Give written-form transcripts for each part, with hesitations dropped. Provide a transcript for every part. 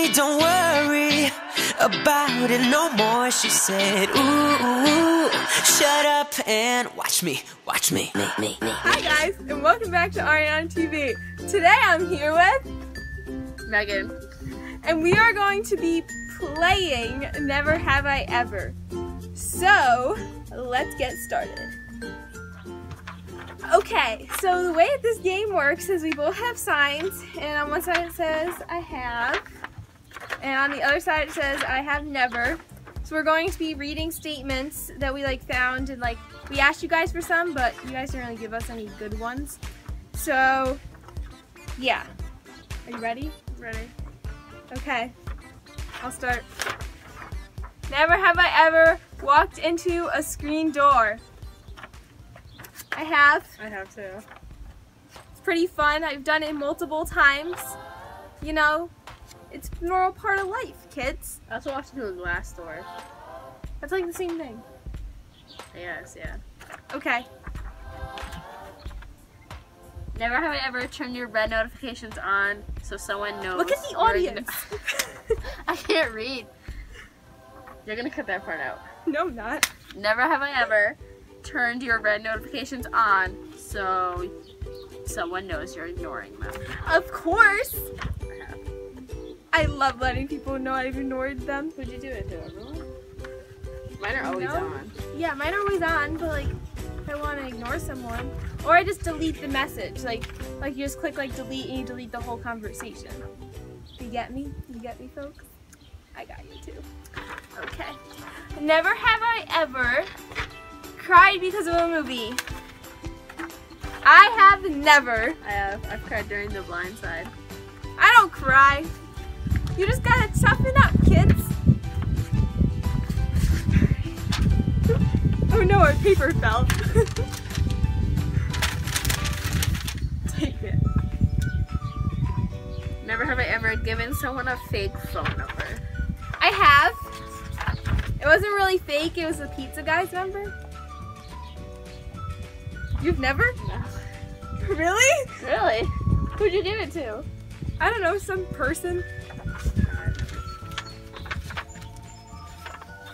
baby, don't worry about it no more. She said, ooh, shut up and watch me. Hi guys, and welcome back to Ariana TV. Today I'm here with Megan, and we are going to be playing Never Have I Ever. So, let's get started. Okay, so the way that this game works is we both have signs, and on one side it says I have, and on the other side it says I have never. So we're going to be reading statements that we found, and we asked you guys for some, but you guys didn't really give us any good ones. So yeah, are you ready? Ready. Okay, I'll start. Never have I ever walked into a screen door. I have. I have too. It's pretty fun. I've done it multiple times. You know, it's a normal part of life, kids. I also walked into a glass door. That's the same thing. Yes, yeah. Okay. Never have I ever turned your red notifications on so someone knows. Look at the audience. I can't read. You're gonna cut that part out. No, I'm not. Never have I ever turned your red notifications on so someone knows you're ignoring them. Of course! I love letting people know I've ignored them. Would you do it to everyone? Mine are always on. Yeah, mine are always on, but if I want to ignore someone, or I just delete the message. Like you just click delete and you delete the whole conversation. You get me? You get me, folks? I got you too. Okay. Never have I ever cried because of a movie. I have never. I have. I've cried during The Blind Side. I don't cry. You just gotta toughen up, kids. Oh no, our paper fell. Take it. Never have I ever given someone a fake phone number. I have. It wasn't really fake, it was the pizza guy's number. You've never? No. Really? Really? Who'd you give it to? I don't know, some person.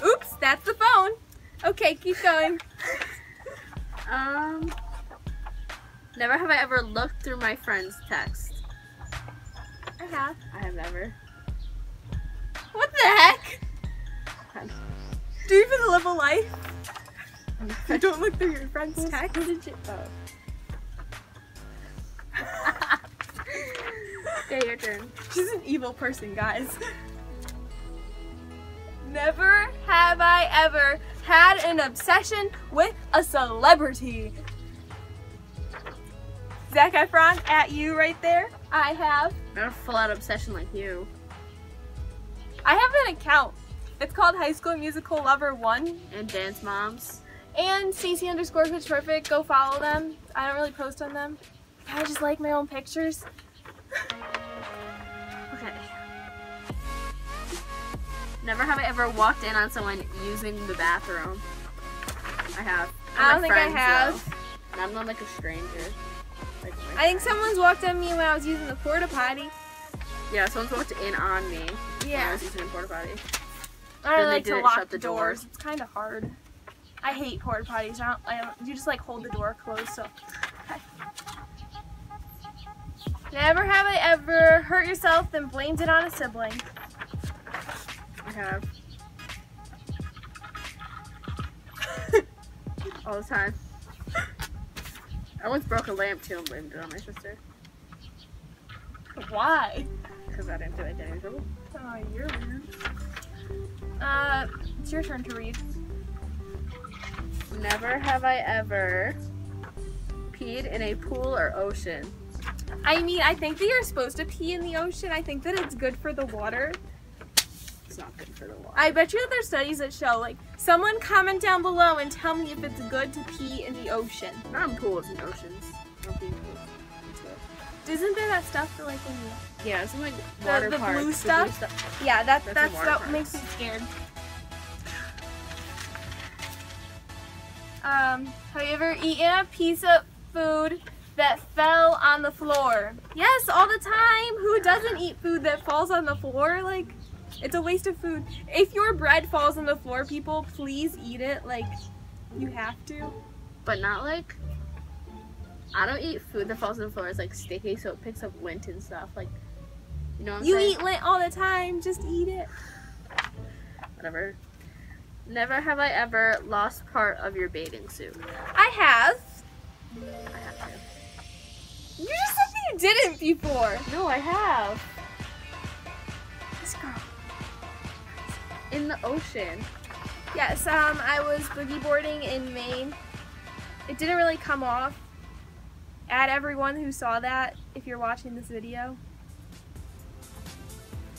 Oops, that's the phone. Okay, keep going. Never have I ever looked through my friend's text. I have. I have never. What the heck? Do you even live a life? You don't look through your friend's text. Okay, your turn. She's an evil person, guys. Never have I ever had an obsession with a celebrity. Zac Efron, at you right there. I have. Not a full-out obsession like you. I have an account. It's called High School Musical Lover 1. And Dance Moms. And CC_Perfect. Go follow them. I don't really post on them. I just like my own pictures. Okay. Never have I ever walked in on someone using the bathroom. I have. I don't think I have. And I'm not a stranger. I think someone's walked on me when I was using the porta potty. Yeah, someone's walked in on me when I was using the porta potty. I don't like to lock the doors. It's kind of hard. I hate porta potties. You just hold the door closed. So, okay. Never have I ever hurt yourself and blamed it on a sibling. I have. All the time. I once broke a lamp too and blamed it on my sister. Why? Because I didn't do it anymore. Oh, you're weird. It's your turn to read. Never have I ever peed in a pool or ocean. I mean, I think that you're supposed to pee in the ocean. I think that it's good for the water. It's not good for the water. I bet you that there's studies that show, someone comment down below and tell me if it's good to pee in the ocean. Not in pools and oceans. Not pee in pools. Isn't there that stuff for when you... Yeah, isn't water the parks, blue stuff? The blue stuff? Yeah, that's what makes me scared. Have you ever eaten a piece of food that fell on the floor. Yes, all the time. Who doesn't eat food that falls on the floor? Like, it's a waste of food. If your bread falls on the floor, people, please eat it. Like, you have to. But not like, I don't eat food that falls on the floor. It's like sticky, so it picks up lint and stuff. Like, you know what I'm saying? You eat lint all the time. Just eat it. Whatever. Never have I ever lost part of your bathing suit. I have. I have to. You just said you didn't before. No, I have. This girl. In the ocean. Yes, I was boogie boarding in Maine. It didn't really come off. Add everyone who saw that if you're watching this video.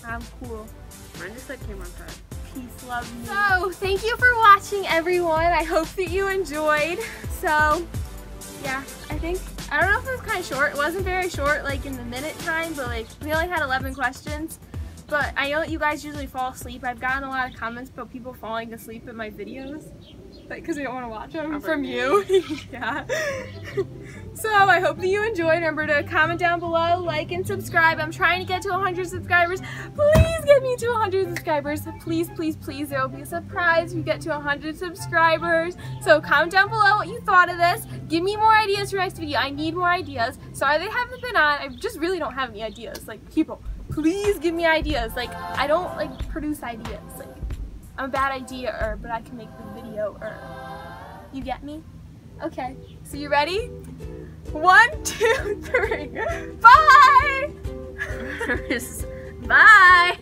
I'm cool. Mine just like came on fire. Peace, love, me. So, thank you for watching, everyone. I hope that you enjoyed. So, yeah, I think, I don't know if it was kind of short. It wasn't very short, like in the minute time, but like we only had 11 questions. But I know that you guys usually fall asleep. I've gotten a lot of comments about people falling asleep in my videos, like because they don't want to watch them from you. Yeah. So I hope that you enjoyed. Remember to comment down below, like, and subscribe. I'm trying to get to 100 subscribers. Please get me to 100 subscribers. Please, please, please. There will be a surprise if you get to 100 subscribers. So comment down below what you thought of this. Give me more ideas for next video. I need more ideas. Sorry they haven't been on. I just really don't have any ideas. Like, people, please give me ideas. Like, I don't like produce ideas. Like, I'm a bad idea-er, but I can make the video-er. You get me? Okay. So you ready? 1, 2, 3. Bye. Bye.